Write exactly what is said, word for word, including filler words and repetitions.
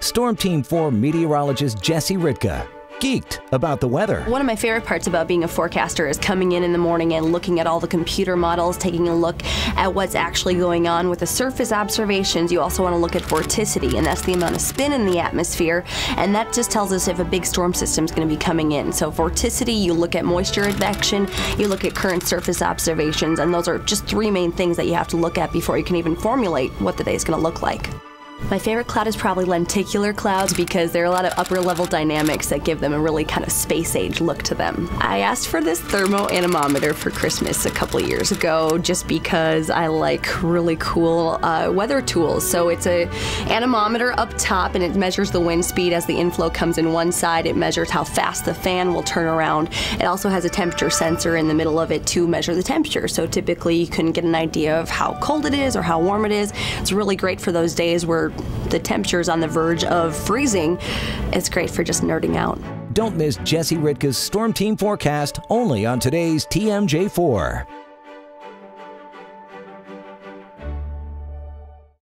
Storm Team four meteorologist Jesse Ritka, geeked about the weather. One of my favorite parts about being a forecaster is coming in in the morning and looking at all the computer models, taking a look at what's actually going on with the surface observations. You also want to look at vorticity, and that's the amount of spin in the atmosphere, and that just tells us if a big storm system is going to be coming in. So vorticity, you look at moisture advection, you look at current surface observations, and those are just three main things that you have to look at before you can even formulate what the day is going to look like. My favorite cloud is probably lenticular clouds because there are a lot of upper level dynamics that give them a really kind of space age look to them. I asked for this Thermo-Anemometer for Christmas a couple years ago just because I like really cool uh, weather tools. So it's a anemometer up top, and it measures the wind speed as the inflow comes in one side. It measures how fast the fan will turn around. It also has a temperature sensor in the middle of it to measure the temperature. So typically you can get an idea of how cold it is or how warm it is. It's really great for those days where the temperature's on the verge of freezing. It's great for just nerding out. Don't miss Jesse Ritka's Storm Team forecast, only on today's T M J four.